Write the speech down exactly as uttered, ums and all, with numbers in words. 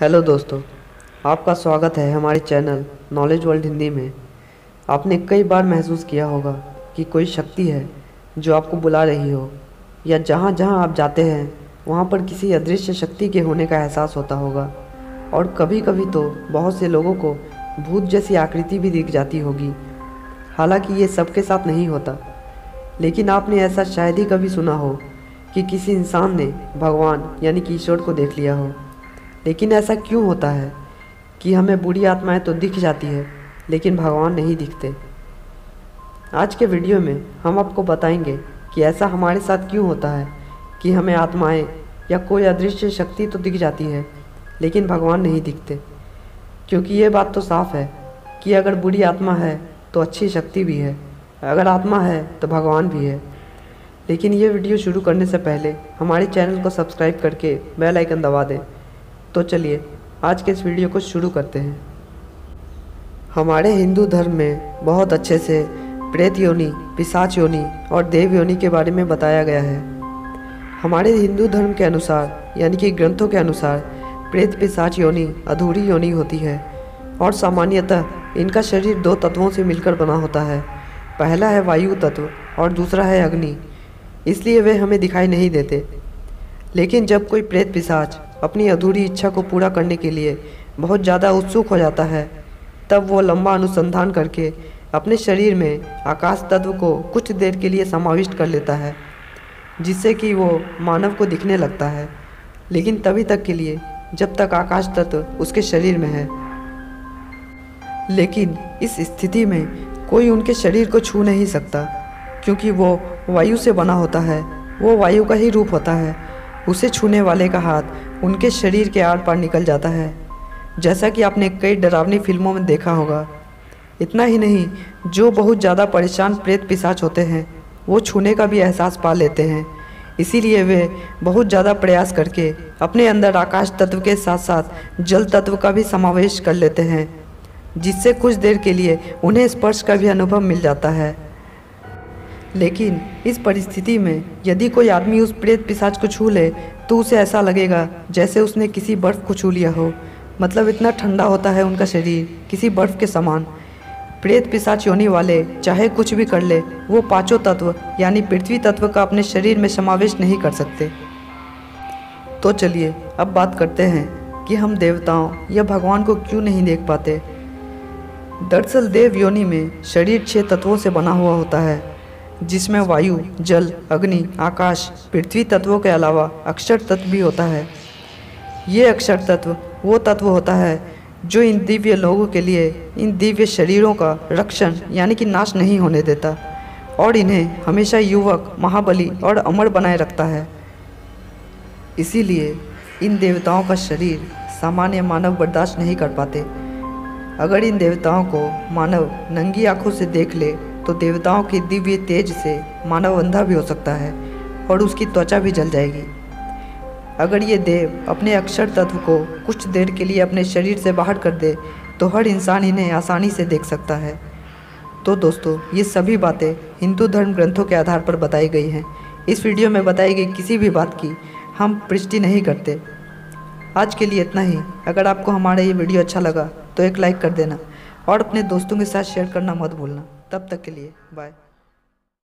Hello दोस्तों, आपका स्वागत है हमारे चैनल नॉलेज वर्ल्ड हिंदी में। आपने कई बार महसूस किया होगा कि कोई शक्ति है जो आपको बुला रही हो, या जहाँ जहाँ आप जाते हैं वहाँ पर किसी अदृश्य शक्ति के होने का एहसास होता होगा। और कभी कभी तो बहुत से लोगों को भूत जैसी आकृति भी दिख जाती होगी। हालांकि ये सबके साथ नहीं होता, लेकिन आपने ऐसा शायद ही कभी सुना हो कि किसी इंसान ने भगवान यानी कि ईश्वर को देख लिया हो। लेकिन ऐसा क्यों होता है कि हमें बुरी आत्माएं तो दिख जाती है लेकिन भगवान नहीं दिखते? आज के वीडियो में हम आपको बताएंगे कि ऐसा हमारे साथ क्यों होता है कि हमें आत्माएं या कोई अदृश्य शक्ति तो दिख जाती है लेकिन भगवान नहीं दिखते। क्योंकि ये बात तो साफ है कि अगर बुरी आत्मा है तो अच्छी शक्ति भी है, अगर आत्मा है तो भगवान भी है। लेकिन ये वीडियो शुरू करने से पहले हमारे चैनल को सब्सक्राइब करके बेल आइकन दबा दें। तो चलिए आज के इस वीडियो को शुरू करते हैं। हमारे हिंदू धर्म में बहुत अच्छे से प्रेत योनि, पिशाच योनि और देव योनि के बारे में बताया गया है। हमारे हिंदू धर्म के अनुसार यानी कि ग्रंथों के अनुसार प्रेत पिशाच योनि अधूरी योनि होती है और सामान्यतः इनका शरीर दो तत्वों से मिलकर बना होता है। पहला है वायु तत्व और दूसरा है अग्नि, इसलिए वे हमें दिखाई नहीं देते। लेकिन जब कोई प्रेत पिशाच अपनी अधूरी इच्छा को पूरा करने के लिए बहुत ज़्यादा उत्सुक हो जाता है, तब वो लंबा अनुसंधान करके अपने शरीर में आकाश तत्व को कुछ देर के लिए समाविष्ट कर लेता है, जिससे कि वो मानव को दिखने लगता है, लेकिन तभी तक के लिए जब तक आकाश तत्व उसके शरीर में है। लेकिन इस स्थिति में कोई उनके शरीर को छू नहीं सकता, क्योंकि वो वायु से बना होता है, वो वायु का ही रूप होता है। उसे छूने वाले का हाथ उनके शरीर के आर पार निकल जाता है, जैसा कि आपने कई डरावनी फिल्मों में देखा होगा। इतना ही नहीं, जो बहुत ज़्यादा परेशान प्रेत पिशाच होते हैं वो छूने का भी एहसास पा लेते हैं, इसीलिए वे बहुत ज़्यादा प्रयास करके अपने अंदर आकाश तत्व के साथ साथ जल तत्व का भी समावेश कर लेते हैं, जिससे कुछ देर के लिए उन्हें स्पर्श का भी अनुभव मिल जाता है। लेकिन इस परिस्थिति में यदि कोई आदमी उस प्रेत पिशाच को छू ले तो उसे ऐसा लगेगा जैसे उसने किसी बर्फ़ को छू लिया हो। मतलब इतना ठंडा होता है उनका शरीर, किसी बर्फ़ के समान। प्रेत पिशाच योनि वाले चाहे कुछ भी कर ले, वो पांचों तत्व यानी पृथ्वी तत्व का अपने शरीर में समावेश नहीं कर सकते। तो चलिए अब बात करते हैं कि हम देवताओं या भगवान को क्यों नहीं देख पाते। दरअसल देव योनि में शरीर छः तत्वों से बना हुआ होता है, जिसमें वायु, जल, अग्नि, आकाश, पृथ्वी तत्वों के अलावा अक्षर तत्व भी होता है। ये अक्षर तत्व वो तत्व होता है जो इन दिव्य लोगों के लिए इन दिव्य शरीरों का रक्षण यानी कि नाश नहीं होने देता और इन्हें हमेशा युवक, महाबली और अमर बनाए रखता है। इसीलिए इन देवताओं का शरीर सामान्य मानव बर्दाश्त नहीं कर पाते। अगर इन देवताओं को मानव नंगी आँखों से देख ले तो देवताओं के दिव्य तेज से मानव अंधा भी हो सकता है और उसकी त्वचा भी जल जाएगी। अगर ये देव अपने अक्षर तत्व को कुछ देर के लिए अपने शरीर से बाहर कर दे तो हर इंसान इन्हें आसानी से देख सकता है। तो दोस्तों, ये सभी बातें हिंदू धर्म ग्रंथों के आधार पर बताई गई हैं। इस वीडियो में बताई गई किसी भी बात की हम पुष्टि नहीं करते। आज के लिए इतना ही। अगर आपको हमारा ये वीडियो अच्छा लगा तो एक लाइक कर देना और अपने दोस्तों के साथ शेयर करना मत भूलना। तब तक के लिए बाय।